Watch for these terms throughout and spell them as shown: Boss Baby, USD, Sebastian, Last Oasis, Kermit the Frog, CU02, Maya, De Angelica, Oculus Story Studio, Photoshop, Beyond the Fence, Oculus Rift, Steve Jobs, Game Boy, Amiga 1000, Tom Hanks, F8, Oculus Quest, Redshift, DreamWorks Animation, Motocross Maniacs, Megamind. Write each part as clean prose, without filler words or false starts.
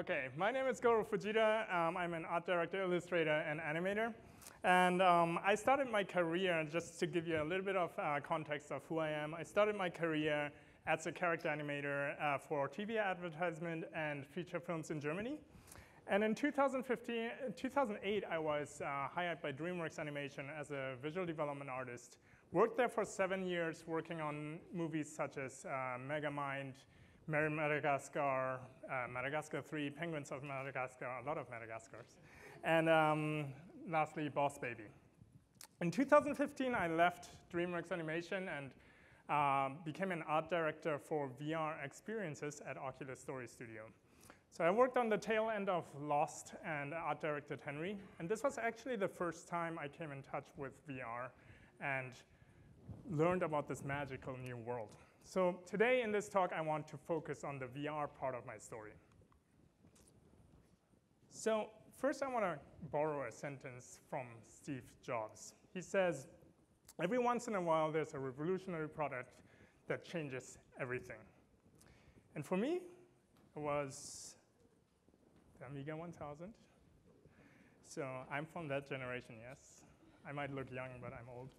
Okay, my name is Goro Fujita. I'm an art director, illustrator, and animator. And I started my career, just to give you a little bit of context of who I am, I started my career as a character animator for TV advertisement and feature films in Germany. And in 2008, I was hired by DreamWorks Animation as a visual development artist. Worked there for 7 years, working on movies such as Megamind, Madagascar, Madagascar 3, Penguins of Madagascar, a lot of Madagascars. And lastly, Boss Baby. In 2015, I left DreamWorks Animation and became an art director for VR experiences at Oculus Story Studio. So I worked on the tail end of Lost and art directed Henry. And this was actually the first time I came in touch with VR and learned about this magical new world. So today in this talk, I want to focus on the VR part of my story. So first, I want to borrow a sentence from Steve Jobs. He says, "Every once in a while, there's a revolutionary product that changes everything." And for me, it was the Amiga 1000. So I'm from that generation, yes. I might look young, but I'm old.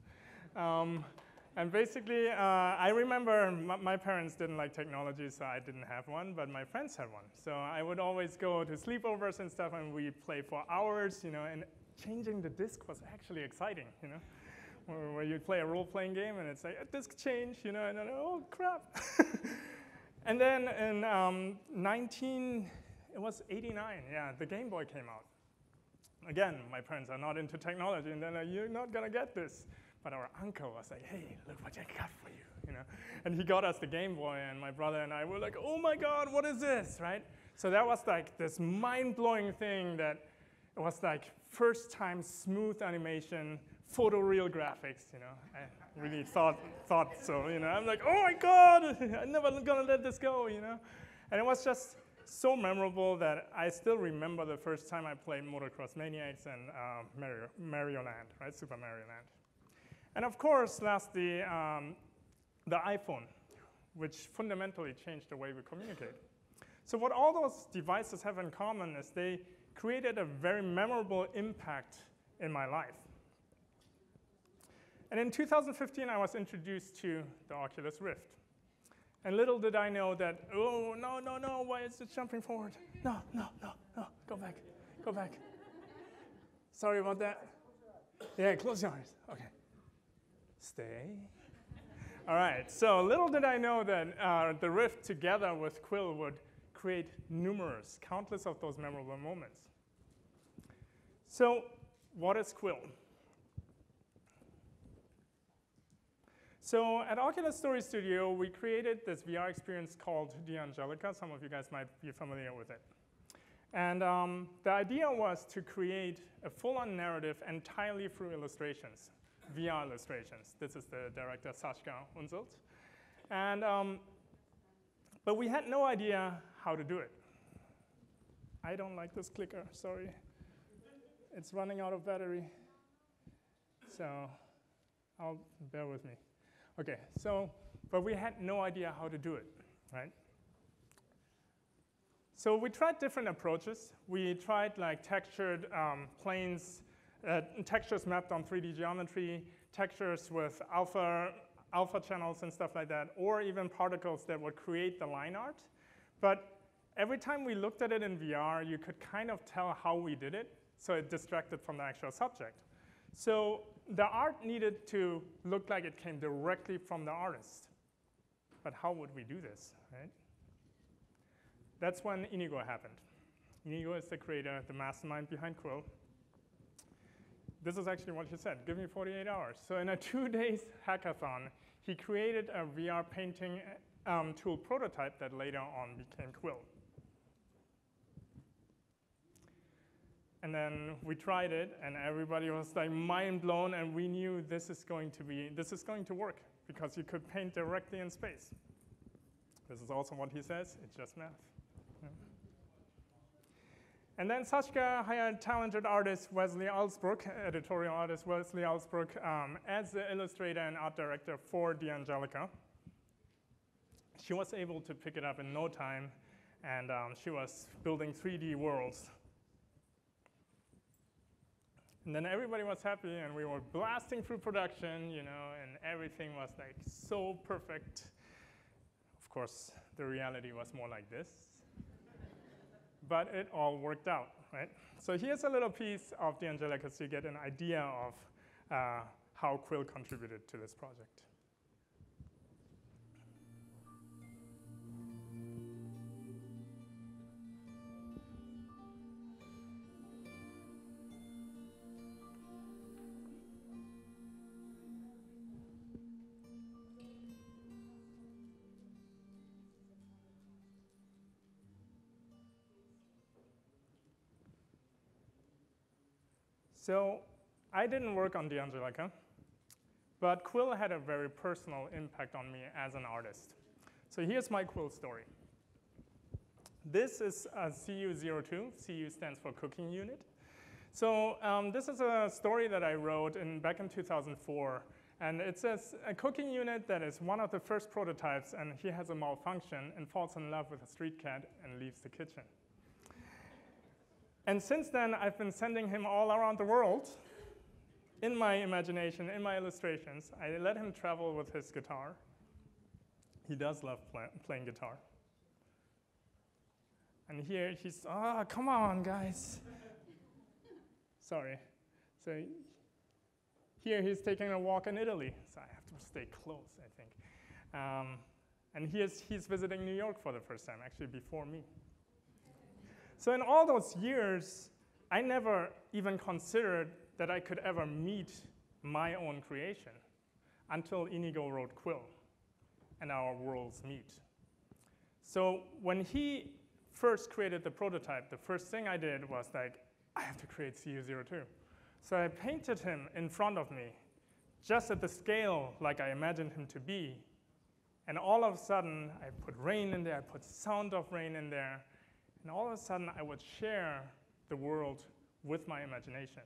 And basically, I remember my parents didn't like technology, so I didn't have one, but my friends had one. So I would always go to sleepovers and stuff, and we'd play for hours, you know, and changing the disc was actually exciting, you know, where you'd play a role-playing game, and it's like, a disc change, you know, and then, oh, crap. And then in 1989, yeah, the Game Boy came out. Again, my parents are not into technology, and then you're not going to get this. But our uncle was like, "Hey, look what I got for you," you know? And he got us the Game Boy, and my brother and I were like, "Oh my God, what is this?" Right? So that was like this mind-blowing thing that it was like first-time smooth animation, photoreal graphics, you know? I really thought so, you know? I'm like, "Oh my God, I'm never gonna let this go," you know? And it was just so memorable that I still remember the first time I played Motocross Maniacs and Mario Land, right? Super Mario Land. And of course, lastly, the iPhone, which fundamentally changed the way we communicate. So what all those devices have in common is they created a very memorable impact in my life. And in 2015, I was introduced to the Oculus Rift. And little did I know that, oh, no, no, no, why is it jumping forward? No, no, no, no, go back, go back. Sorry about that. Yeah, close your eyes, okay. Stay. All right, so little did I know that the Rift together with Quill would create numerous, countless of those memorable moments. So what is Quill? So at Oculus Story Studio, we created this VR experience called De Angelica. Some of you guys might be familiar with it. And the idea was to create a full-on narrative entirely through illustrations. VR illustrations. This is the director, Sascha Unzelt. And, but we had no idea how to do it. I don't like this clicker, sorry. It's running out of battery. So bear with me. Okay, so, but we had no idea how to do it, right? So we tried different approaches. We tried like textured planes, textures mapped on 3D geometry, textures with alpha channels and stuff like that, or even particles that would create the line art. But every time we looked at it in VR, you could kind of tell how we did it, so it distracted from the actual subject. So the art needed to look like it came directly from the artist. But how would we do this, right? That's when Inigo happened. Inigo is the creator, the mastermind behind Quill. This is actually what he said, "Give me 48 hours. So in a 2-day hackathon, he created a VR painting tool prototype that later on became Quill. And then we tried it, and everybody was like mind blown, and we knew this is going to work, because you could paint directly in space. This is also what he says, it's just math. Yeah. And then Sascha hired talented artist Wesley Alsbrook, editorial artist Wesley Alsbrook, as the illustrator and art director for De Angelica. She was able to pick it up in no time and she was building 3D worlds. And then everybody was happy, and we were blasting through production, you know, and everything was like so perfect. Of course, the reality was more like this. But it all worked out, right? So here's a little piece of De Angelica so you get an idea of how Quill contributed to this project. So I didn't work on De Angelica, but Quill had a very personal impact on me as an artist. So here's my Quill story. This is a CU02. CU stands for Cooking Unit. So this is a story that I wrote back in 2004. And it says, a cooking unit that is one of the first prototypes, and he has a malfunction and falls in love with a street cat and leaves the kitchen. And since then, I've been sending him all around the world in my imagination, in my illustrations. I let him travel with his guitar. He does love playing guitar. And here he's, oh, come on, guys. Sorry. So here he's taking a walk in Italy. So I have to stay close, I think. And he's visiting New York for the first time, actually before me. So in all those years, I never even considered that I could ever meet my own creation until Inigo wrote Quill and our worlds meet. So when he first created the prototype, the first thing I did was like, I have to create CU02. So I painted him in front of me, just at the scale like I imagined him to be. And all of a sudden, I put rain in there, I put sound of rain in there. And all of a sudden, I would share the world with my imagination.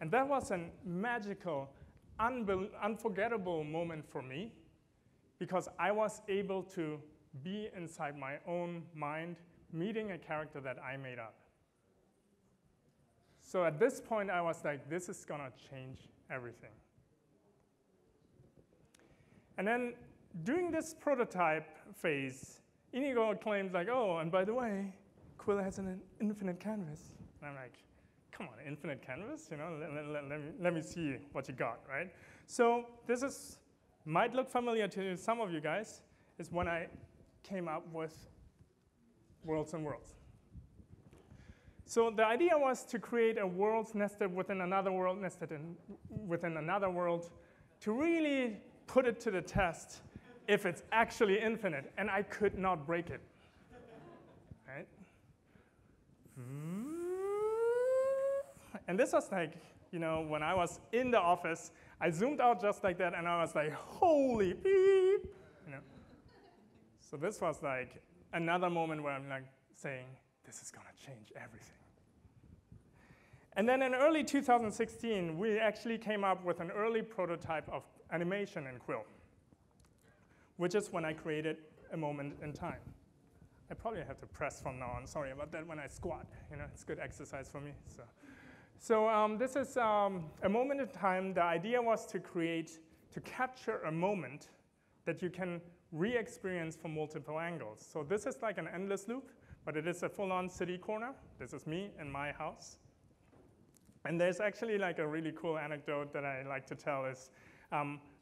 And that was a magical, unforgettable moment for me, because I was able to be inside my own mind, meeting a character that I made up. So at this point, I was like, this is going to change everything. And then during this prototype phase, Inigo claims like, oh, and by the way, Quill has an infinite canvas. And I'm like, come on, infinite canvas? You know, let me see what you got, right? So this is, might look familiar to some of you guys, is when I came up with Worlds and Worlds. So the idea was to create a world nested within another world, within another world, to really put it to the test if it's actually infinite, and I could not break it, right? And this was like, you know, when I was in the office, I zoomed out just like that, and I was like, holy beep, you know? So this was like another moment where I'm like saying, this is gonna change everything. And then in early 2016, we actually came up with an early prototype of animation in Quill, which is when I created A Moment in Time. I probably have to press from now on. Sorry about that when I squat. You know, it's good exercise for me. So this is A Moment in Time. The idea was to capture a moment that you can re-experience from multiple angles. So this is like an endless loop, but it is a full-on city corner. This is me in my house. And there's actually like a really cool anecdote that I like to tell is,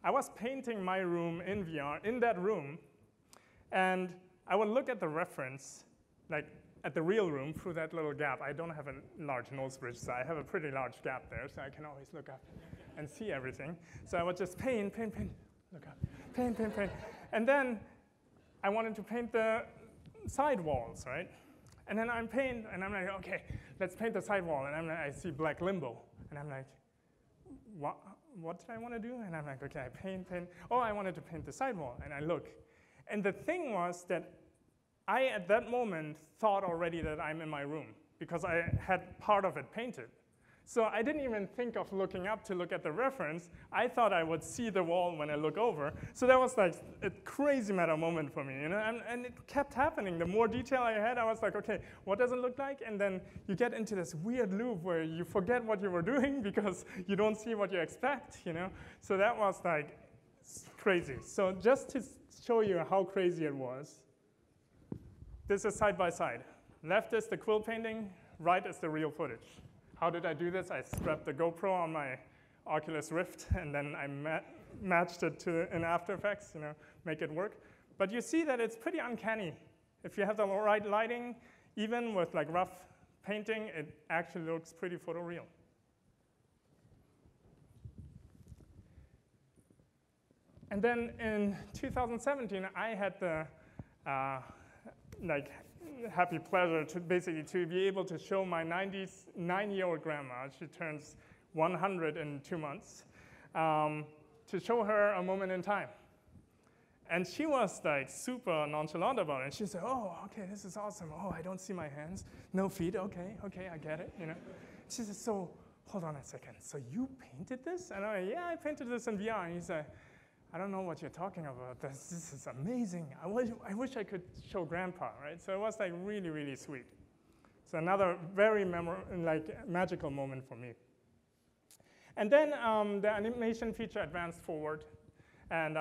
I was painting my room in VR, in that room, and I would look at the reference, like at the real room through that little gap. I don't have a large nose bridge, so I have a pretty large gap there, so I can always look up and see everything. So I would just paint, look up, paint. And then I wanted to paint the side walls, right? And then I'm like, okay, let's paint the side wall. And I'm like, I see black limbo, and I'm like, what did I want to do? And I'm like, okay, I paint. Oh, I wanted to paint the sidewall, and I look. And the thing was that I, at that moment, thought already that I'm in my room because I had part of it painted. So I didn't even think of looking up to look at the reference. I thought I would see the wall when I look over. So that was like a crazy meta moment for me. You know? And it kept happening. The more detail I had, I was like, OK, what does it look like? And then you get into this weird loop where you forget what you were doing because you don't see what you expect. You know? So that was like crazy. So just to show you how crazy it was, this is side by side. Left is the Quill painting. Right is the real footage. How did I do this? I strapped the GoPro on my Oculus Rift, and then I matched it to an After Effects, you know, make it work. But you see that it's pretty uncanny. If you have the right lighting, even with like rough painting, it actually looks pretty photoreal. And then in 2017, I had the happy pleasure to basically to be able to show my 99-year-old grandma, she turns 100 in 2 months, to show her a moment in time. And she was like super nonchalant about it. And she said, oh, okay, this is awesome. Oh, I don't see my hands, no feet, okay, okay, I get it, you know. She said, so hold on a second, so you painted this? And I'm like, yeah, I painted this in VR. And he said, I don't know what you're talking about. This is amazing. I wish I could show Grandpa, right? So it was like really, really sweet. So another very magical moment for me. And then the animation feature advanced forward. And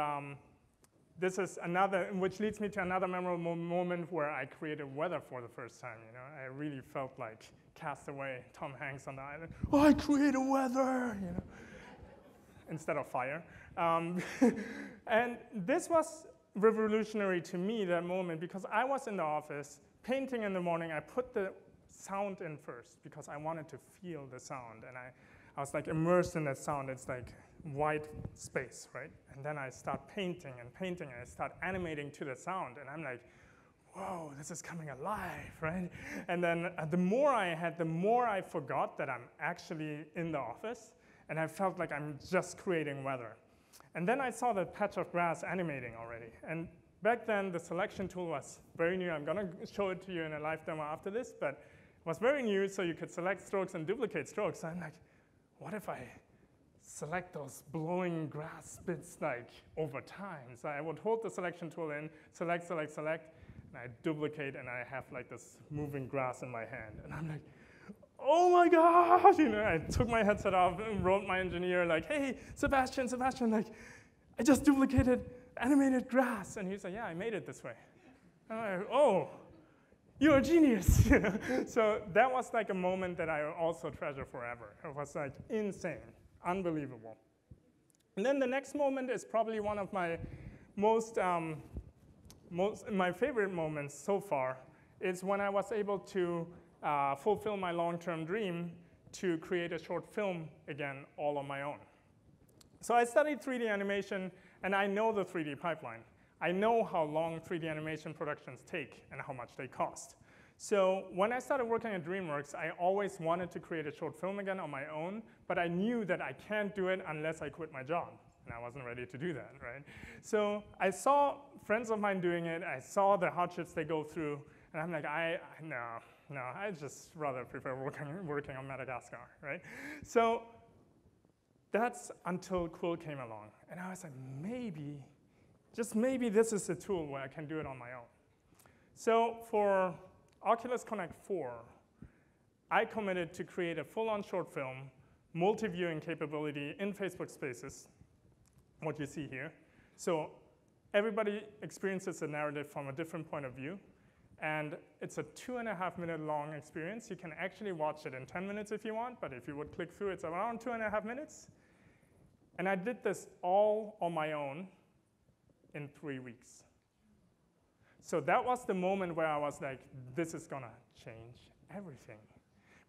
this is another, which leads me to another memorable moment where I created weather for the first time. You know, I really felt like Castaway Tom Hanks on the island. Oh, I created weather, you know, instead of fire. And this was revolutionary to me, that moment, because I was in the office painting in the morning. I put the sound in first because I wanted to feel the sound. And I was like immersed in that sound. It's like white space, right? And then I start painting and painting, and I start animating to the sound. And I'm like, whoa, this is coming alive, right? And then the more I had, the more I forgot that I'm actually in the office. And I felt like I'm just creating weather. And then I saw the patch of grass animating already. And back then, the selection tool was very new. I'm going to show it to you in a live demo after this, but it was very new, so you could select strokes and duplicate strokes. So I'm like, what if I select those blowing grass bits like over time? So I would hold the selection tool in, select, select, select, and I duplicate, and I have like this moving grass in my hand. And I'm like, oh my gosh, you know, I took my headset off and wrote my engineer like, hey, Sebastian, like, I just duplicated animated grass. And he's like, yeah, I made it this way. And I'm like, oh, you're a genius. So that was like a moment that I also treasure forever. It was like insane, unbelievable. And then the next moment is probably one of my my favorite moments so far. It's when I was able to fulfill my long-term dream to create a short film again all on my own. So I studied 3D animation, and I know the 3D pipeline. I know how long 3D animation productions take and how much they cost. So when I started working at DreamWorks, I always wanted to create a short film again on my own, but I knew that I can't do it unless I quit my job. And I wasn't ready to do that, right? So I saw friends of mine doing it. I saw the hardships they go through, and I'm like, No, I just rather prefer working on Madagascar, right? So that's until Quill came along. And I was like, maybe, just maybe this is a tool where I can do it on my own. So for Oculus Connect 4, I committed to create a full-on short film, multi-viewing capability in Facebook Spaces, what you see here. So everybody experiences the narrative from a different point of view. And it's a 2.5 minute long experience. You can actually watch it in 10 minutes if you want, but if you would click through, it's around 2.5 minutes. And I did this all on my own in 3 weeks. So that was the moment where I was like, this is gonna change everything.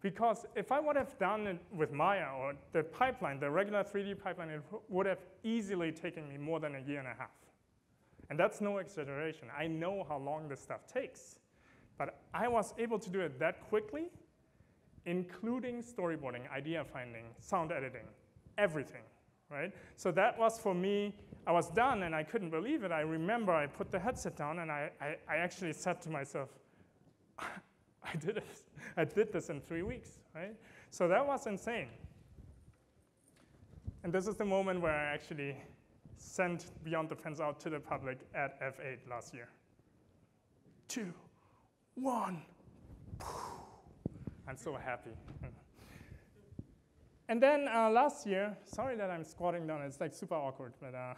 Because if I would have done it with Maya or the pipeline, the regular 3D pipeline, it would have easily taken me more than a year and a half. And that's no exaggeration. I know how long this stuff takes. But I was able to do it that quickly, including storyboarding, idea finding, sound editing, everything, right? So that was for me, I was done and I couldn't believe it. I remember I put the headset down and I actually said to myself, I did this in 3 weeks, right? So that was insane. And this is the moment where I actually sent Beyond the Fence out to the public at F8 last year. 2, 1. I'm so happy. And then last year, sorry that I'm squatting down. It's like super awkward, but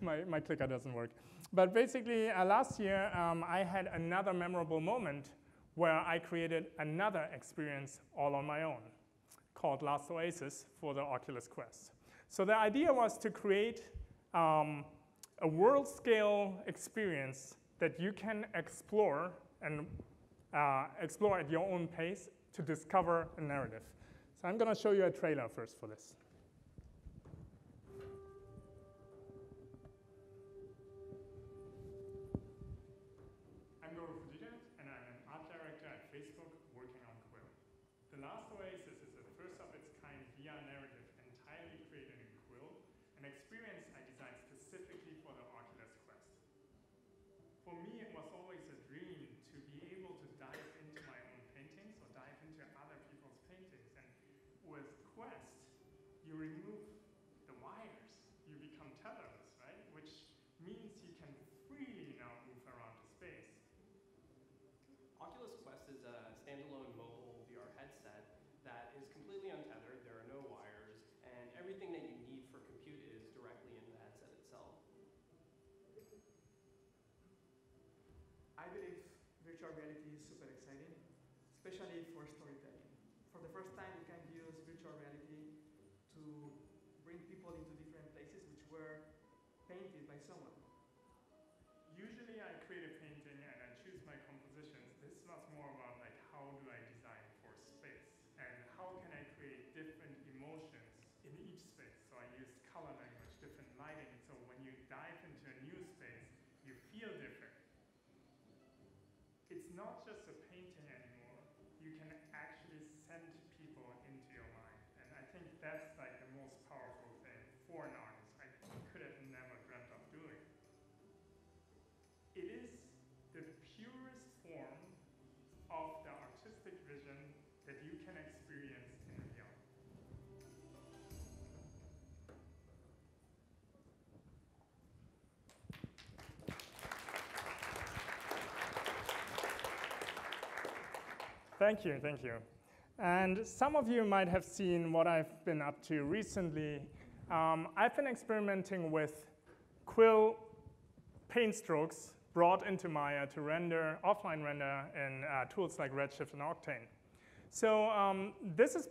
my clicker doesn't work. But basically, last year, I had another memorable moment where I created another experience all on my own called Last Oasis for the Oculus Quest. So the idea was to create a world-scale experience that you can explore and explore at your own pace to discover a narrative. So I'm going to show you a trailer first for this. I'm Goro Fujita, and I'm an art director at Facebook working on Quill. The Last Oasis is the first of its kind VR narrative entirely created in Quill, an experience I designed specifically for the Oculus Quest. For me, it was always a dream to be able to dive into my own paintings or dive into other people's paintings. And with Quest, you remove the wires, you become tethered, right? Which means you can freely now move around the space. Oculus Quest is a standalone mobile VR headset that is completely untethered, there are no wires, and everything that you need for compute is directly in the headset itself. I believe virtual reality is super exciting, especially for storytelling. For the first time, we can use virtual reality to bring people into different places which were painted by someone. Usually I create a painting and I choose my compositions. This was more about like how do I design for space and how can I create different emotions in each space. So I used color language, different lighting. So when you dive into a new space, you feel different. It's not just a painting anymore. You can actually send people into your mind. And I think that's like the most powerful thing for an artist. I could have never dreamt of doing. It is the purest form of the artistic vision that you can experience in VR. Thank you, thank you. And some of you might have seen what I've been up to recently. I've been experimenting with Quill paint strokes brought into Maya to render, offline render in tools like Redshift and Octane. So this is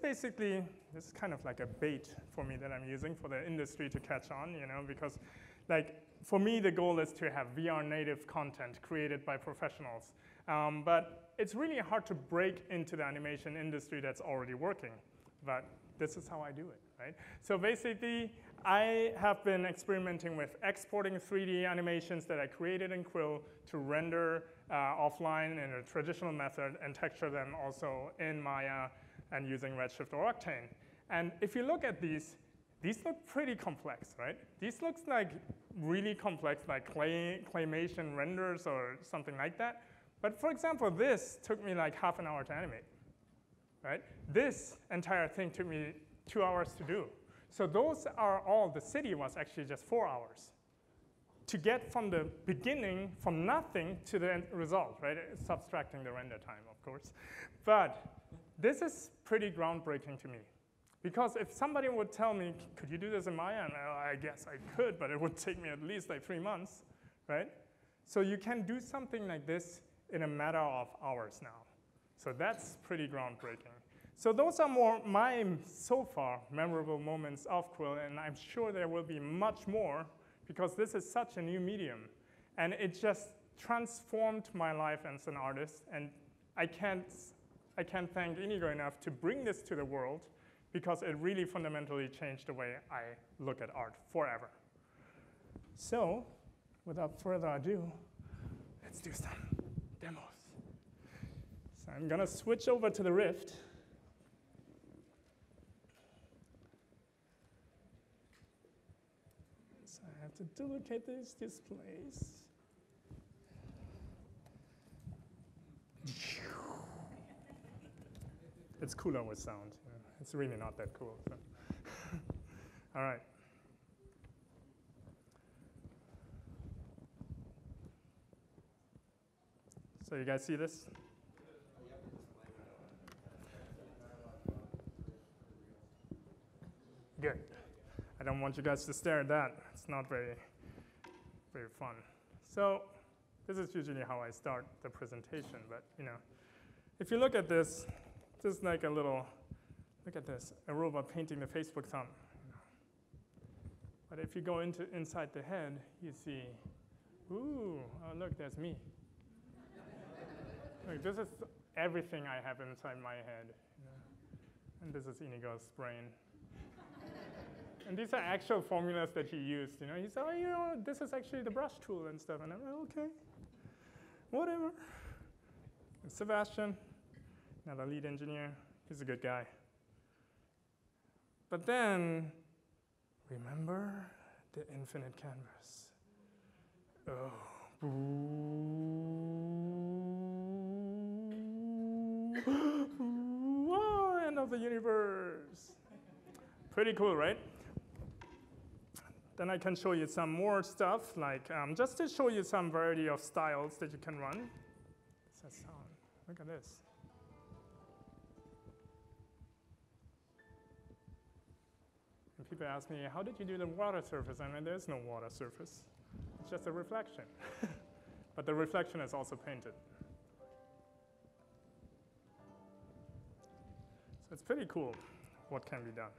kind of like a bait for me that I'm using for the industry to catch on, you know, because like for me the goal is to have VR native content created by professionals. But it's really hard to break into the animation industry that's already working. But this is how I do it, right? So basically, I have been experimenting with exporting 3D animations that I created in Quill to render offline in a traditional method and texture them also in Maya and using Redshift or Octane. And if you look at these look pretty complex, right? These look like really complex, like claymation renders or something like that. But for example, this took me like half an hour to animate, right? This entire thing took me 2 hours to do. So those are all, the city was actually just 4 hours to get from the beginning, from nothing to the result, right? Subtracting the render time, of course. But this is pretty groundbreaking to me. Because if somebody would tell me, could you do this in Maya? And I guess I could, but it would take me at least like 3 months, right? So you can do something like this in a matter of hours now. So that's pretty groundbreaking. So those are more my, so far, memorable moments of Quill, and I'm sure there will be much more because this is such a new medium. And it just transformed my life as an artist, and I can't thank Inigo enough to bring this to the world because it really fundamentally changed the way I look at art forever. So without further ado, let's do some demos. So I'm going to switch over to the Rift. So I have to duplicate these displays. It's cooler with sound. Yeah. It's really not that cool. So. All right. So you guys see this? Good. I don't want you guys to stare at that. It's not very fun. So this is usually how I start the presentation. But you know, if you look at this, just like a little, look at this, a robot painting the Facebook thumb. But if you go inside the head, you see, ooh, oh look, there's me. Look, this is everything I have inside my head, and this is Inigo's brain. And these are actual formulas that he used. You know, he said, oh, you know, this is actually the brush tool and stuff. And I'm like, OK, whatever. And Sebastian, now the lead engineer, he's a good guy. But then, remember the infinite canvas. Oh, oh, end of the universe. Pretty cool, right? Then I can show you some more stuff, like just to show you some variety of styles that you can run. What's that sound? Look at this. And people ask me, how did you do the water surface? I mean, there's no water surface. It's just a reflection. But the reflection is also painted. So it's pretty cool what can be done,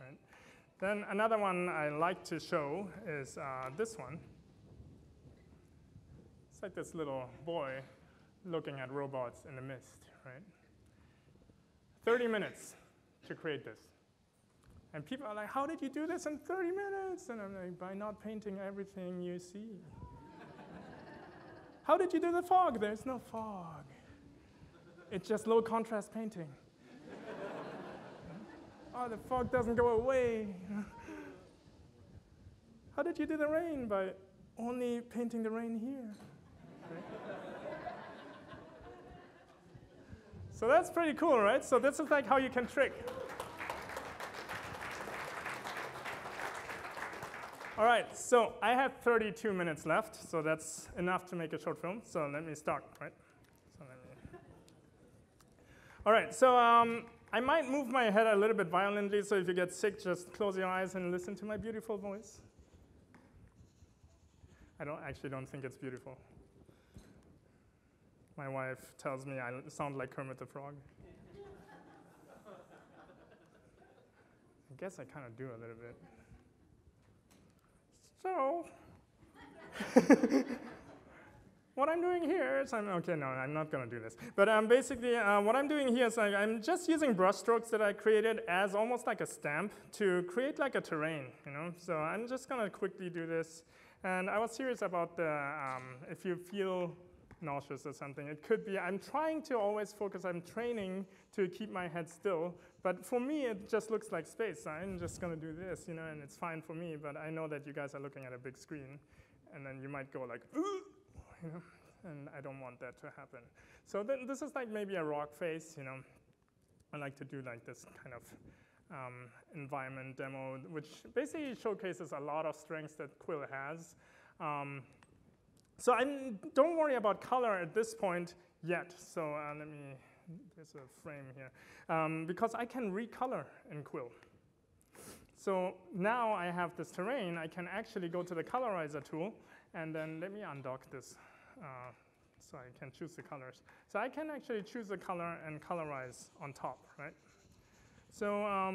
right? Then another one I like to show is this one. It's like this little boy looking at robots in the mist, right? 30 minutes to create this. And people are like, how did you do this in 30 minutes? And I'm like, by not painting everything you see. How did you do the fog? There's no fog. It's just low contrast painting. Oh, the fog doesn't go away. How did you do the rain? By only painting the rain here. Okay. So that's pretty cool, right? So this is like how you can trick. All right, so I have 32 minutes left. So that's enough to make a short film. So let me start, right? So let me. All right, so I might move my head a little bit violently, so if you get sick, just close your eyes and listen to my beautiful voice. I actually don't think it's beautiful. My wife tells me I sound like Kermit the Frog. I guess I kind of do a little bit. So, what I'm doing here is, I'm not going to do this. But basically, what I'm doing here is I'm just using brush strokes that I created as almost like a stamp to create like a terrain, you know? So I'm just going to quickly do this. And I was serious about the, if you feel nauseous or something, it could be, I'm trying to always focus, I'm training to keep my head still. But for me, it just looks like space. I'm just going to do this, you know, and it's fine for me. But I know that you guys are looking at a big screen. And then you might go like, ooh. You know, and I don't want that to happen. So then this is like maybe a rock face. You know, I like to do like this kind of environment demo, which basically showcases a lot of strengths that Quill has. So don't worry about color at this point yet. So let me, there's a frame here, because I can recolor in Quill. So now I have this terrain. I can actually go to the colorizer tool. And then let me undock this so I can choose the colors. So I can actually choose the color and colorize on top, right? So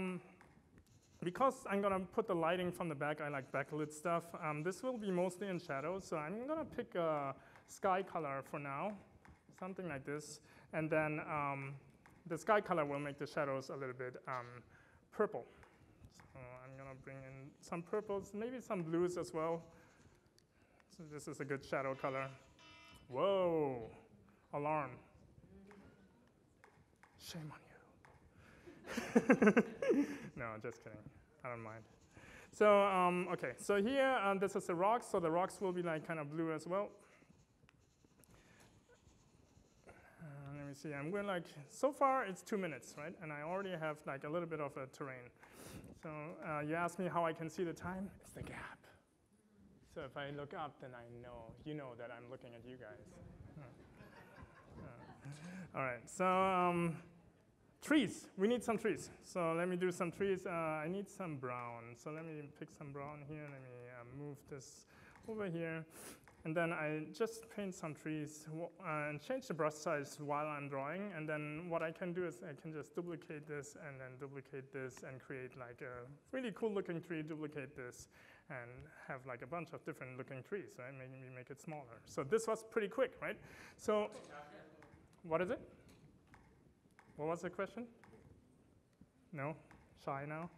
because I'm going to put the lighting from the back, I like backlit stuff. This will be mostly in shadows. So I'm going to pick a sky color for now, something like this. And then the sky color will make the shadows a little bit purple. So I'm going to bring in some purples, maybe some blues as well. So this is a good shadow color. Whoa, alarm. Shame on you. No, just kidding. I don't mind. So, OK, so here, this is the rocks. So the rocks will be like kind of blue as well. Let me me see. And we're like, so far it's 2 minutes, right? And I already have like a little bit of a terrain. So you asked me how I can see the time. It's the gap. So if I look up, then I know, you know that I'm looking at you guys. All right, so trees. We need some trees. So let me do some trees. I need some brown. So let me pick some brown here. Let me move this over here. And then I just paint some trees and change the brush size while I'm drawing. And then what I can do is I can just duplicate this and then duplicate this and create like a really cool looking tree, duplicate this, and have like a bunch of different looking trees, right? Maybe make it smaller. So this was pretty quick, right? So what is it? What was the question? No? Shy now?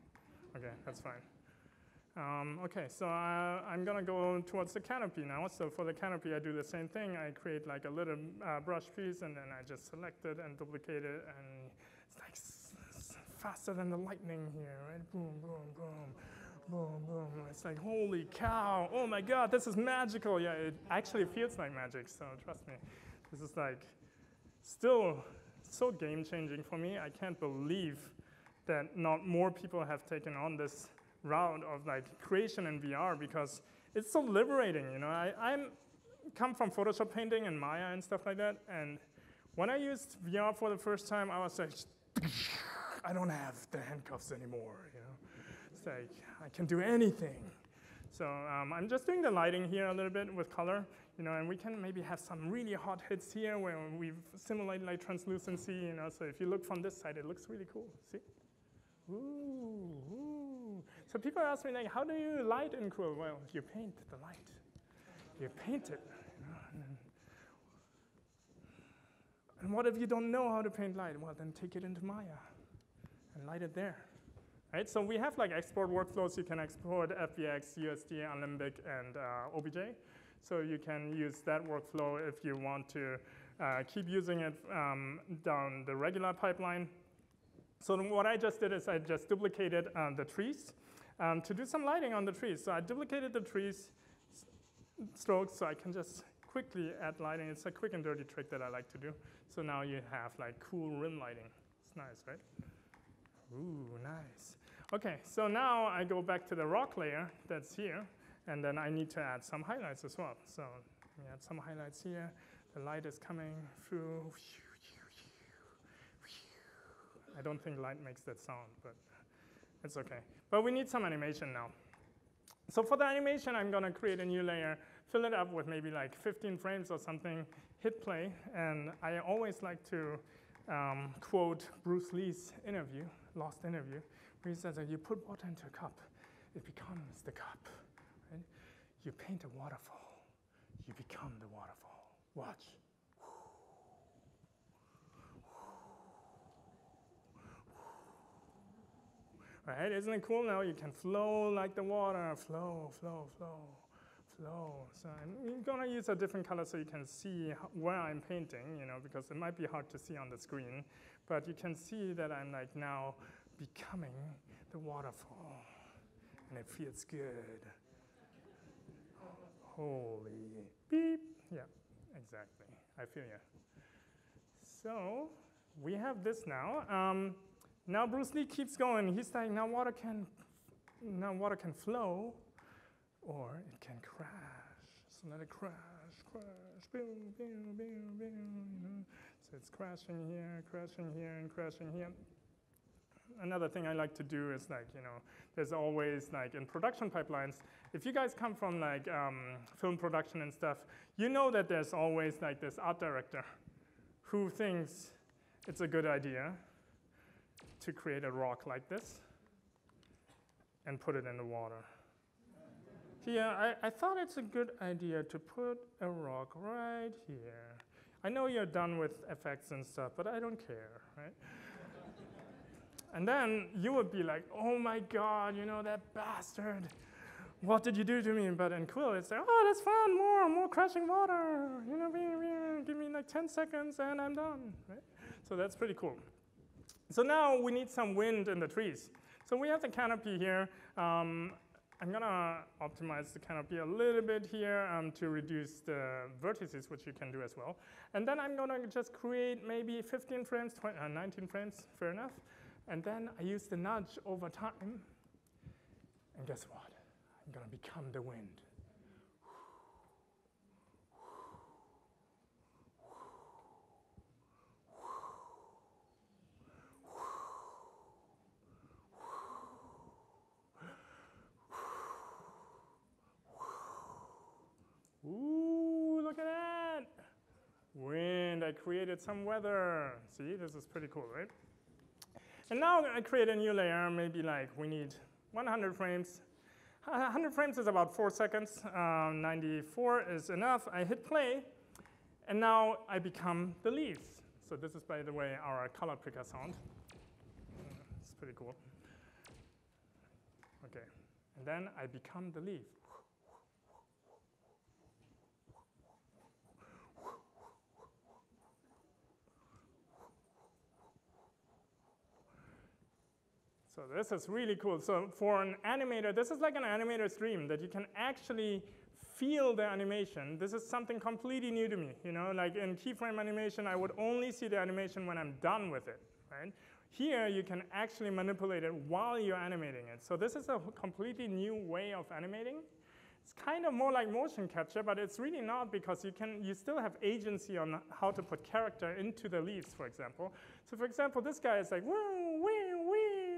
OK, that's fine. OK, so I'm going to go towards the canopy now. So for the canopy, I do the same thing. I create like a little brush piece, and then I just select it and duplicate it. And it's like faster than the lightning here, right? Boom, boom, boom, boom, boom. It's like, holy cow. Oh, my God, this is magical. Yeah, it actually feels like magic, so trust me. This is like still so game-changing for me. I can't believe that not more people have taken on this route of like creation in VR, because it's so liberating, you know. I'm come from Photoshop painting and Maya and stuff like that, and when I used VR for the first time, I was like, I don't have the handcuffs anymore, you know. It's like, I can do anything. So I'm just doing the lighting here a little bit with color, you know, and we can maybe have some really hot hits here where we've simulated like translucency, you know, so if you look from this side, it looks really cool, see? Ooh, ooh. So people ask me, like, how do you light in Quill? Well, you paint the light. You paint it. And what if you don't know how to paint light? Well, then take it into Maya and light it there. Right? So we have like export workflows. You can export FBX, USD, Alembic, and OBJ. So you can use that workflow if you want to keep using it down the regular pipeline. So what I just did is I just duplicated the trees to do some lighting on the trees. So I duplicated the trees strokes, so I can just quickly add lighting. It's a quick and dirty trick that I like to do. So now you have like cool rim lighting. It's nice, right? Ooh, nice. OK, so now I go back to the rock layer that's here. And then I need to add some highlights as well. So let me add some highlights here. The light is coming through. I don't think light makes that sound, but it's OK. But we need some animation now. So for the animation, I'm going to create a new layer, fill it up with maybe like 15 frames or something, hit play. And I always like to quote Bruce Lee's interview, Lost Interview, where he says that you put water into a cup, it becomes the cup. Right? You paint a waterfall, you become the waterfall. Watch. Right? Isn't it cool now? You can flow like the water, flow, flow, flow, flow. So I'm going to use a different color so you can see where I'm painting, you know, because it might be hard to see on the screen. But you can see that I'm like now becoming the waterfall, and it feels good. Holy beep. Yeah, exactly. I feel you. So we have this now. Now Bruce Lee keeps going. He's like, now water can flow, or it can crash. So let it crash, crash, boom, boom, boom, boom. You know, so it's crashing here, and crashing here. Another thing I like to do is like, you know, there's always like in production pipelines, if you guys come from like film production and stuff, you know that there's always like this art director who thinks it's a good idea to create a rock like this and put it in the water. Yeah, I thought it's a good idea to put a rock right here. I know you're done with effects and stuff, but I don't care, right? And then you would be like, oh my God, you know, that bastard. What did you do to me? But in Quill, it's like, oh, that's fun, more crashing water. You know, give me like 10 seconds and I'm done, right? So that's pretty cool. So now we need some wind in the trees. So we have the canopy here. I'm going to optimize the canopy a little bit here to reduce the vertices, which you can do as well. And then I'm going to just create maybe 15 frames, 19 frames, fair enough. And then I use the nudge over time. And guess what? I'm going to become the wind. Ooh, look at that. Wind, I created some weather. See, this is pretty cool, right? And now I create a new layer, maybe like we need 100 frames. 100 frames is about 4 seconds. 94 is enough. I hit play, and now I become the leaves. So this is, by the way, our color picker sound. It's pretty cool. Okay, and then I become the leaf. So this is really cool. So for an animator, this is like an animator's dream, that you can actually feel the animation. This is something completely new to me. You know, like in keyframe animation, I would only see the animation when I'm done with it, right? Here, you can actually manipulate it while you're animating it. So this is a completely new way of animating. It's kind of more like motion capture, but it's really not, because you still have agency on how to put character into the leaves, for example. So for example, this guy is like, woo, woo, woo.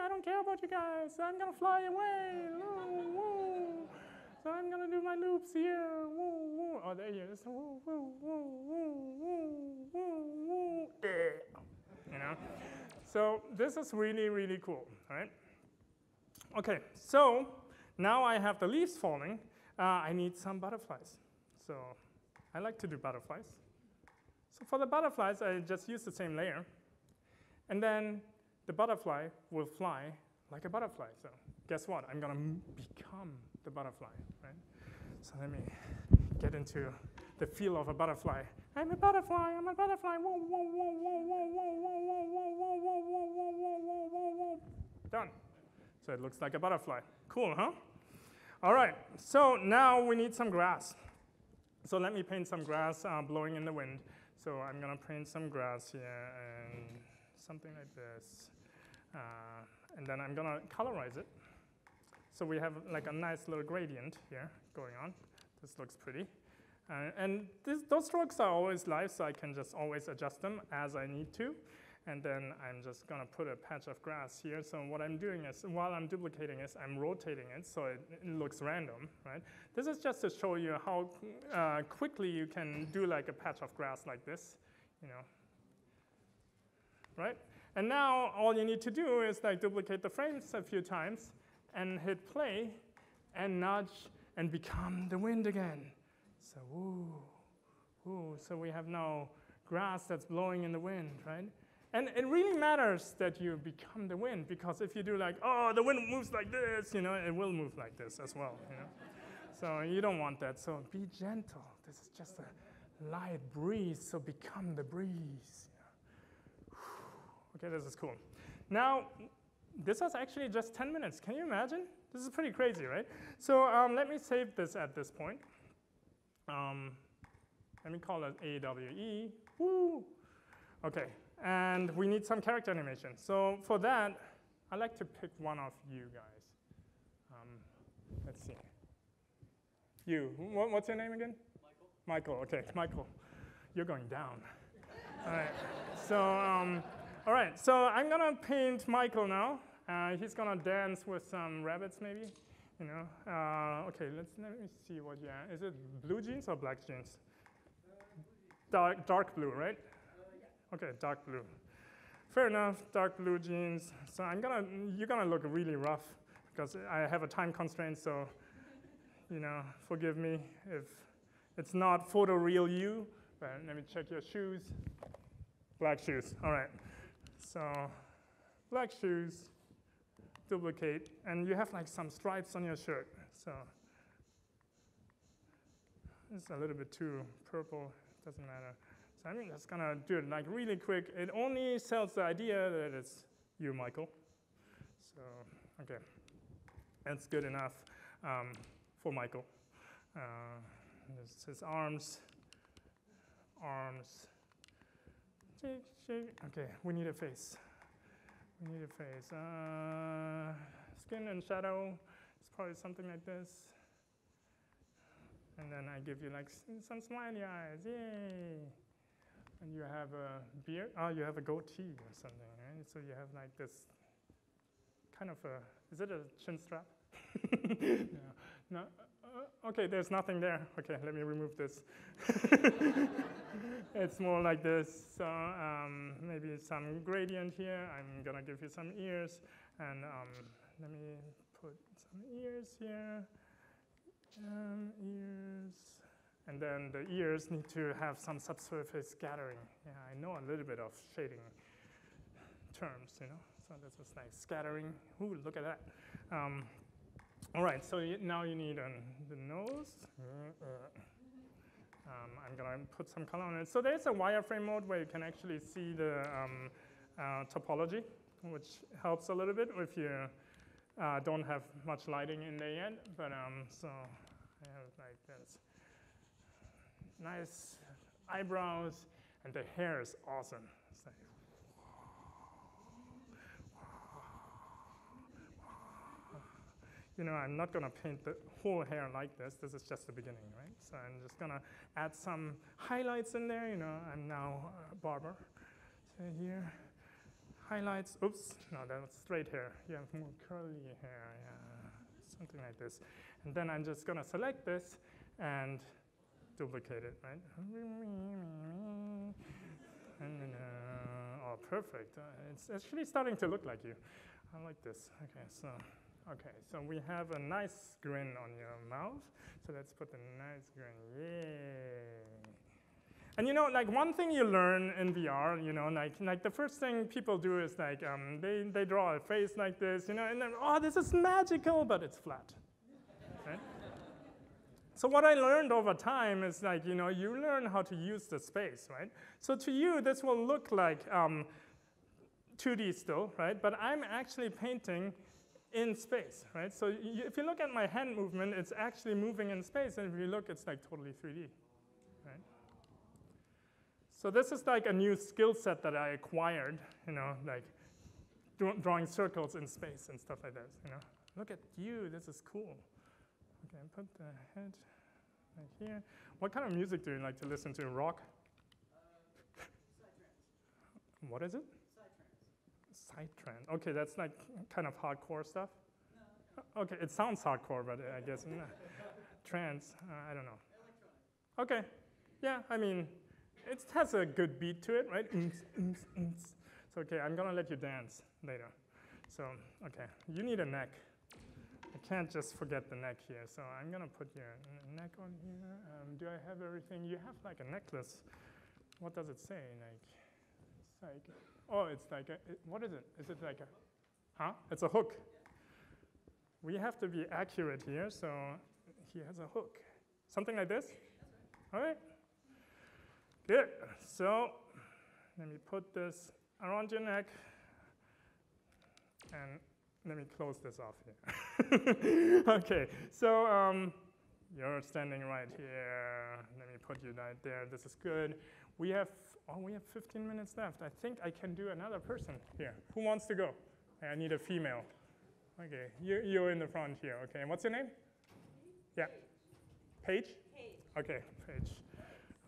I don't care about you guys. I'm gonna fly away. Woo, woo. So I'm gonna do my loops here. Woo, woo. Oh, there you go. Woo, woo, woo, woo, woo, woo. You know. So this is really, really cool. All right. Okay. So now I have the leaves falling. I need some butterflies. So I like to do butterflies. So for the butterflies, I just use the same layer, and then the butterfly will fly like a butterfly. So guess what? I'm going to become the butterfly, right? So let me get into the feel of a butterfly. I'm a butterfly. I'm a butterfly. Whoa, whoa, whoa, whoa, whoa, whoa, whoa, whoa, whoa, whoa, whoa, whoa, whoa, whoa, whoa. Done. So it looks like a butterfly. Cool, huh? All right. So now we need some grass. So let me paint some grass blowing in the wind. So I'm going to paint some grass here and something like this. And then I'm going to colorize it. So we have like a nice little gradient here going on. This looks pretty. And those strokes are always live, so I can just always adjust them as I need to. And then I'm just going to put a patch of grass here. So what I'm doing is, while I'm duplicating this, I'm rotating it so it looks random, right? This is just to show you how quickly you can do like a patch of grass like this, you know. Right? And now all you need to do is like duplicate the frames a few times and hit play and nudge and become the wind again. So woo, woo. So we have now grass that's blowing in the wind, right? And it really matters that you become the wind, because if you do like, oh, the wind moves like this, you know, it will move like this as well, you know? So you don't want that. So be gentle. This is just a light breeze, so become the breeze. Okay, this is cool. Now, this was actually just 10 minutes. Can you imagine? This is pretty crazy, right? So let me save this at this point. Let me call it AWE. Woo! Okay, and we need some character animation. So for that, I'd like to pick one of you guys. Let's see. You. What's your name again? Michael. Michael, okay. Michael, you're going down. All right. So. All right, so I'm going to paint Michael now. He's going to dance with some rabbits, maybe. You know. Okay, let me see what. Yeah, is it blue jeans or black jeans? Dark blue, right? Yeah. Okay, dark blue. Fair enough. Dark blue jeans. So you're gonna look really rough, because I have a time constraint. So, you know, forgive me if it's not photoreal you. But let me check your shoes. Black shoes. All right. So black shoes, duplicate, and you have like some stripes on your shirt. So it's a little bit too purple, doesn't matter. So I'm just gonna do it like really quick. It only sells the idea that it's you, Michael. So, okay. That's good enough for Michael. This is arms. Okay, we need a face. We need a face. Skin and shadow. It's probably something like this. And then I give you like some smiley eyes. Yay! And you have a beard. Oh, you have a goatee or something, right? So you have like this kind of a, is it a chin strap? No. No. Okay, there's nothing there. Okay, let me remove this. It's more like this. So maybe some gradient here. I'm going to give you some ears. And let me put some ears here. Ears. And then the ears need to have some subsurface scattering. Yeah, I know a little bit of shading terms, you know. So this was nice scattering. Ooh, look at that. All right, so now you need the nose. I'm going to put some color on it. So there's a wireframe mode where you can actually see the topology, which helps a little bit if you don't have much lighting in there yet. But so I have like this. Nice eyebrows, and the hair is awesome. It's like, you know, I'm not going to paint the whole hair like this. This is just the beginning, right? So I'm just going to add some highlights in there. You know, I'm now a barber. So here, highlights. Oops, no, that's straight hair. You have more curly hair, yeah, something like this. And then I'm just going to select this and duplicate it, right? And, oh, perfect. It's actually starting to look like you. I like this. Okay, so we have a nice grin on your mouth. So let's put a nice grin. Yay! And you know, like one thing you learn in VR, you know, like the first thing people do is like they draw a face like this, you know, and then oh, this is magical, but it's flat. Right? So what I learned over time is like, you know, you learn how to use the space, right? So to you, this will look like 2D still, right? But I'm actually painting in space, right? So if you look at my hand movement, it's actually moving in space. And if you look, it's like totally 3D, right? So this is like a new skill set that I acquired, you know, like drawing circles in space and stuff like that, you know? Look at you, this is cool. Okay, put the head right here. What kind of music do you like to listen to? Rock? Psytrance. What is it? Psytrance. Psytrance. Okay, that's like kind of hardcore stuff? No, okay. Okay, it sounds hardcore, but I guess not. Trance, I don't know. Electronic. Okay, yeah, I mean, it has a good beat to it, right? So, okay, I'm going to let you dance later. So, okay, you need a neck. I can't just forget the neck here, so I'm going to put your neck on here. Do I have everything? You have like a necklace. What does it say? Like, it's like, oh, it's like, what is it? Is it like a, huh? It's a hook. We have to be accurate here, so he has a hook. Something like this? All right. Good. So let me put this around your neck and let me close this off here. Okay, so you're standing right here. Let me put you right there. This is good. We have, oh, we have 15 minutes left. I think I can do another person here. Who wants to go? I need a female. Okay, you're in the front here. Okay, and what's your name? Yeah. Paige? Paige. Okay, Paige.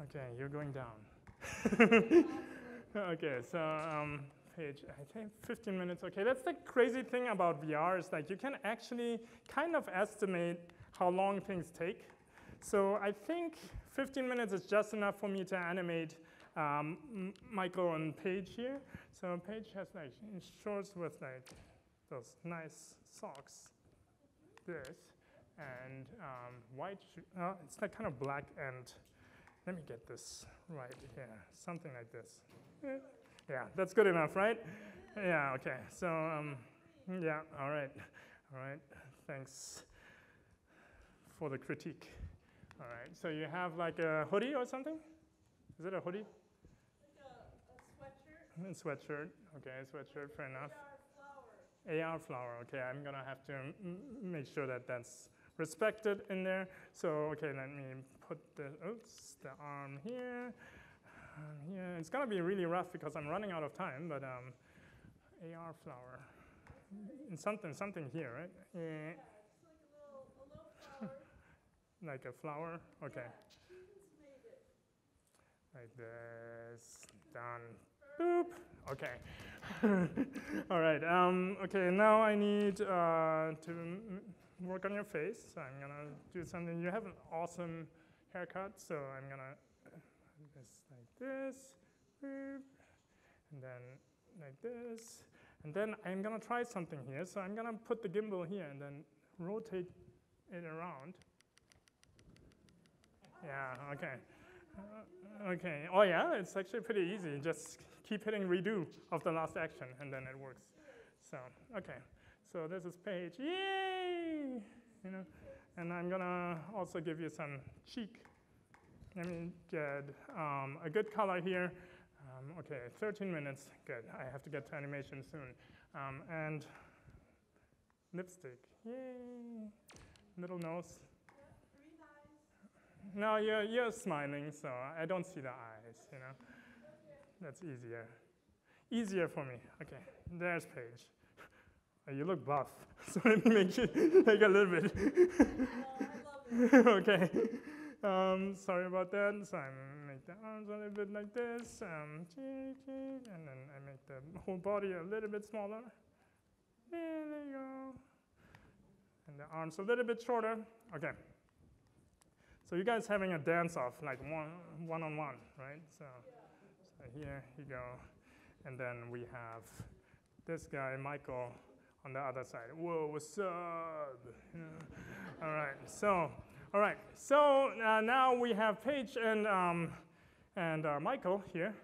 Okay, you're going down. Okay, so... Page, I think 15 minutes, okay. That's the crazy thing about VR is like you can actually kind of estimate how long things take. So I think 15 minutes is just enough for me to animate Michael and Paige here. So Paige has like shorts with like those nice socks, this, and white shoes. It's like kind of black and, let me get this right here, something like this. Yeah. Yeah, that's good enough, right? Yeah, okay. So, yeah, all right. All right, thanks for the critique. All right, so you have like a hoodie or something? Is it a hoodie? Like a sweatshirt. A sweatshirt, okay, a sweatshirt, fair enough. AR flower. Okay, I'm gonna have to make sure that that's respected in there. So okay, let me put the oops the arm here. Yeah, it's gonna be really rough because I'm running out of time. But AR flower, and something here, right? Yeah, it's like a little flower. Like a flower. Okay. Yeah, like this. Done. Boop. Okay. All right. Okay. Now I need to work on your face. So I'm gonna do something. You have an awesome haircut, so I'm gonna just like this, boop, and then like this, and then I'm gonna try something here. So I'm gonna put the gimbal here and then rotate it around. Yeah. Okay. Okay. Oh yeah, it's actually pretty easy. Just keep hitting redo of the last action, and then it works. So okay. So this is Paige. Yay! You know, and I'm gonna also give you some cheek. Let me get a good color here. Okay, 13 minutes. Good. I have to get to animation soon. And lipstick. Yay! Little nose. No, you're smiling, so I don't see the eyes, you know. That's easier. Easier for me. Okay, there's Paige. Oh, you look buff, so let me make you like a little bit. I love it. Okay. Sorry about that. So I make the arms a little bit like this, and then I make the whole body a little bit smaller. There you go. And the arms a little bit shorter. Okay. So you guys having a dance-off, like one-on-one, right? So, so here you go. And then we have this guy, Michael, on the other side. Whoa, what's up? Yeah. All right. So now we have Paige and Michael here.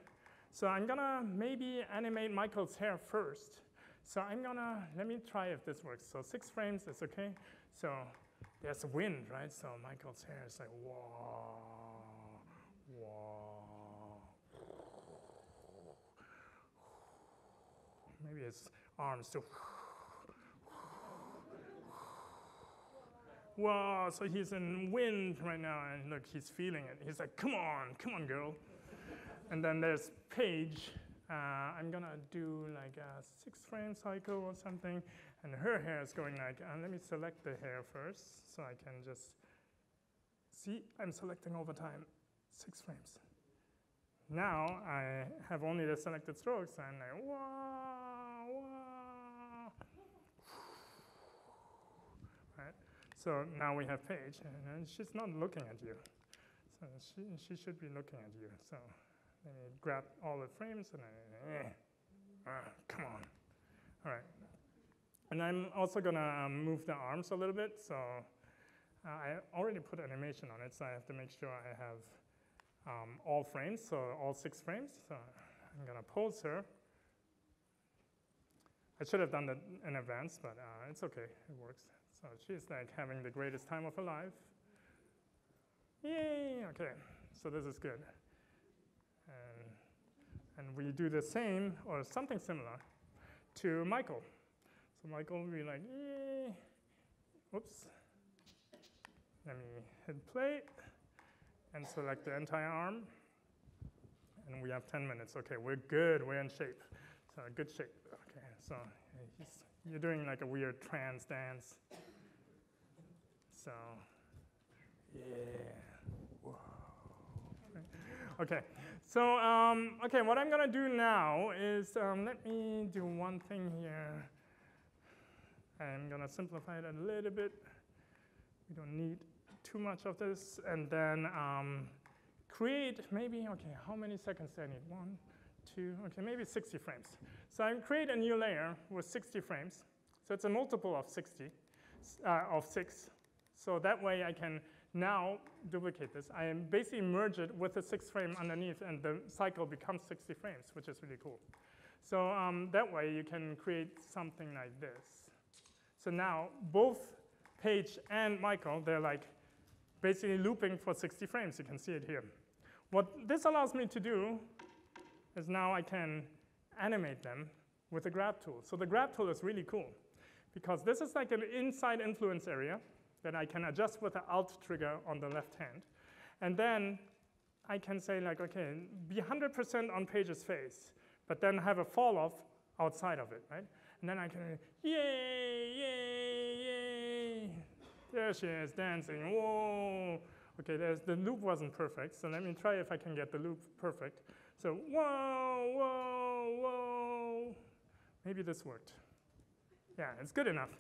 So I'm gonna maybe animate Michael's hair first. So let me try if this works. So 6 frames is okay. So. There's wind, right? So Michael's hair is like, whoa, whoa. Maybe his arms too. Whoa, so he's in wind right now, and look, he's feeling it. He's like, come on, come on, girl. And then there's Paige. I'm gonna do like a 6-frame cycle or something, and her hair is going like, let me select the hair first so I can just see I'm selecting over time, 6 frames. Now I have only the selected strokes, and I'm like, wow, wow. Right? So now we have Paige, and she's not looking at you. So she should be looking at you, so. Let me grab all the frames and come on. All right. And I'm also gonna move the arms a little bit. So I already put animation on it, so I have to make sure I have all frames, so all 6 frames. So I'm gonna pose her. I should have done that in advance, but it's okay, it works. So she's like having the greatest time of her life. Yay, okay, so this is good. And we do the same or something similar to Michael. So Michael will be like, yay. Oops. Let me hit play and select the entire arm. And we have 10 minutes. Okay, we're good. We're in shape. So good shape. Okay, so you're doing like a weird trance dance. So, yeah. Whoa. Okay, so okay, what I'm gonna do now is let me do one thing here. I'm gonna simplify it a little bit. We don't need too much of this, and then create maybe okay. How many seconds do I need? 1, 2. Okay, maybe 60 frames. So I create a new layer with 60 frames. So it's a multiple of 6. So that way I can. Now duplicate this. I basically merge it with a 6 frame underneath, and the cycle becomes 60 frames, which is really cool. So that way you can create something like this. So now both Paige and Michael, they're like basically looping for 60 frames. You can see it here. What this allows me to do is now I can animate them with the grab tool. So the grab tool is really cool because this is like an inside influence area that I can adjust with the Alt trigger on the left hand. And then I can say like, okay, be 100% on Paige's face, but then have a fall off outside of it, right? And then I can, yay, yay, yay. There she is dancing, whoa. Okay, the loop wasn't perfect, so let me try if I can get the loop perfect. So, whoa, whoa, whoa. Maybe this worked. Yeah, it's good enough.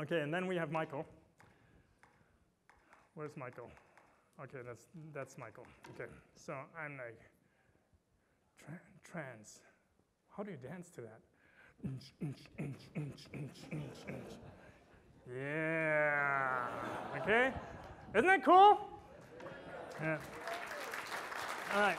Okay, and then we have Michael. Where's Michael? Okay, that's Michael. Okay, so I'm like, trance. How do you dance to that? Yeah, okay? Isn't that cool? Yeah. All right.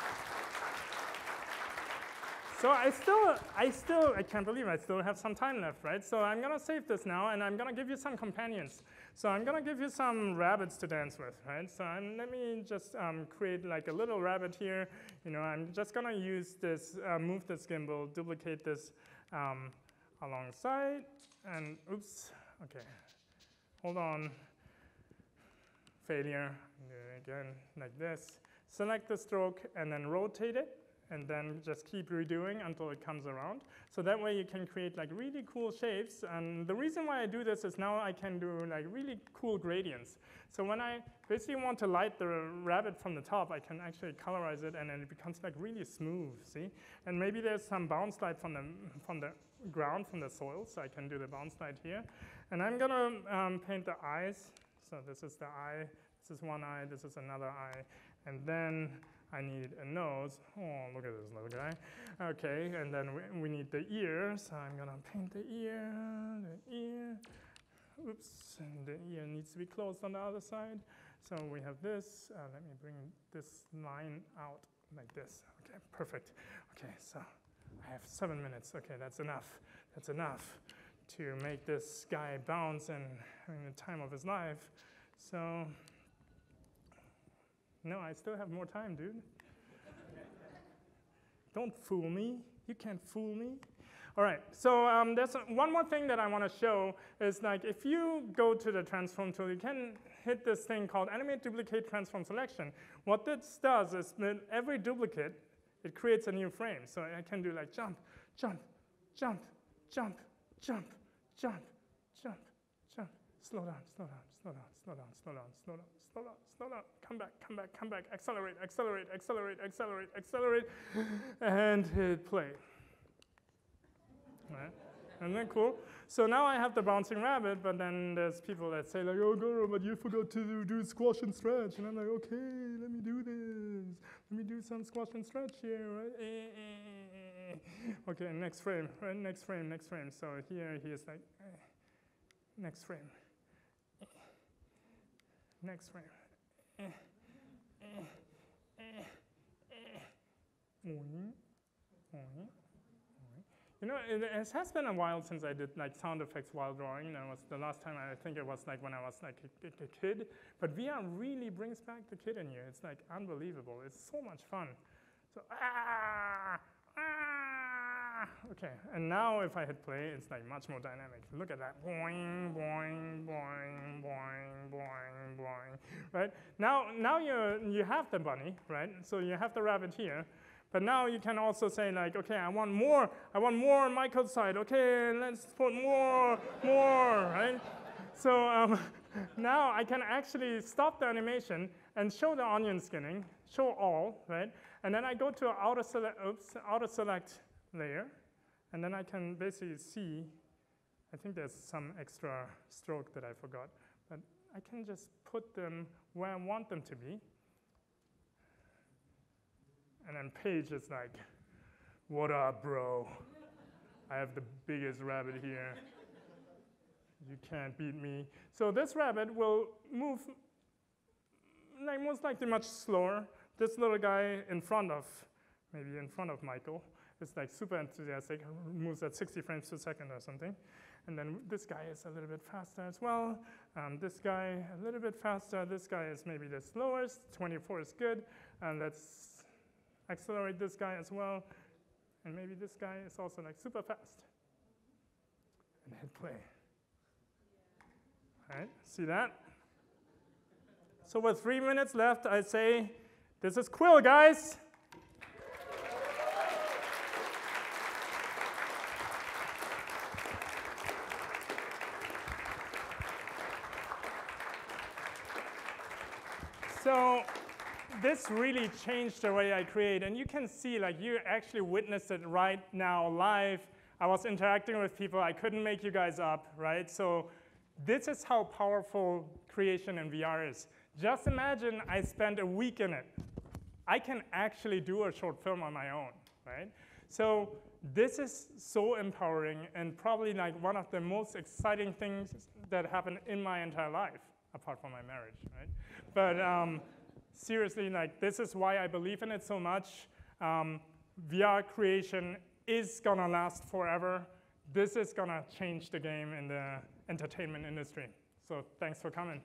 So I can't believe I still have some time left, right? So I'm gonna save this now, and I'm gonna give you some companions. So I'm gonna give you some rabbits to dance with, right? So let me just create like a little rabbit here. You know, I'm just gonna use this, move this gimbal, duplicate this alongside, and oops, okay, hold on. Failure, do it again, like this. Select the stroke and then rotate it, and then just keep redoing until it comes around. So that way you can create like really cool shapes. And the reason why I do this is now I can do like really cool gradients. So when I basically want to light the rabbit from the top, I can actually colorize it, and then it becomes like really smooth, see? And maybe there's some bounce light from the ground, from the soil, so I can do the bounce light here. And I'm gonna paint the eyes. So this is the eye, this is one eye, this is another eye, and then I need a nose. Oh, look at this little guy. Okay, and then we need the ear, so I'm gonna paint the ear, oops, and the ear needs to be closed on the other side. So we have this, let me bring this line out like this. Okay, perfect. Okay, so I have 7 minutes. Okay, that's enough, that's enough to make this guy bounce and having the time of his life. So, no, I still have more time, dude. Don't fool me. You can't fool me. All right, so there's one more thing that I want to show is like if you go to the transform tool, you can hit this thing called animate, duplicate, transform, selection. What this does is that every duplicate, it creates a new frame. So I can do like jump, jump, jump, jump, jump, jump, jump, jump. Slow down, slow down, slow down, slow down, slow down, slow down, slow down, slow down. Come back, come back, come back. Accelerate, accelerate, accelerate, accelerate, accelerate. And hit play. Right? Isn't that cool? So now I have the bouncing rabbit, but then there's people that say like, oh, Goro, but you forgot to do squash and stretch. And I'm like, okay, let me do this. Let me do some squash and stretch here, right? Okay, next frame, right? Next frame, next frame. So here he is like, next frame, next frame. You know, it has been a while since I did like sound effects while drawing. That was the last time, I think it was like when I was like a kid. But VR really brings back the kid in you. It's like unbelievable. It's so much fun. So okay, and now if I hit play, it's like much more dynamic. Look at that, boing, boing, boing, boing, boing, boing, right? Now you have the bunny, right? So you have the rabbit here, but now you can also say like, okay, I want more on Michael's side. Okay, let's put more, right? So now I can actually stop the animation and show the onion skinning, show all, right? And then I go to auto select layer, and then I can basically see, I think there's some extra stroke that I forgot, but I can just put them where I want them to be. And then Paige is like, what up, bro? I have the biggest rabbit here. You can't beat me. So this rabbit will move like most likely much slower. This little guy in front of Michael, it's like super enthusiastic, moves at 60 frames per second or something. And then this guy is a little bit faster as well. This guy a little bit faster. This guy is maybe the slowest. 24 is good. And let's accelerate this guy as well. And maybe this guy is also like super fast. And hit play. All right, see that? So with 3 minutes left, I say, this is Quill, guys. So this really changed the way I create. And you can see, like, you actually witnessed it right now live. I was interacting with people. I couldn't make you guys up, right? So this is how powerful creation in VR is. Just imagine I spent a week in it. I can actually do a short film on my own, right? So this is so empowering and probably like one of the most exciting things that happened in my entire life, apart from my marriage, right? But seriously, like this is why I believe in it so much. VR creation is gonna last forever. This is gonna change the game in the entertainment industry. So thanks for coming.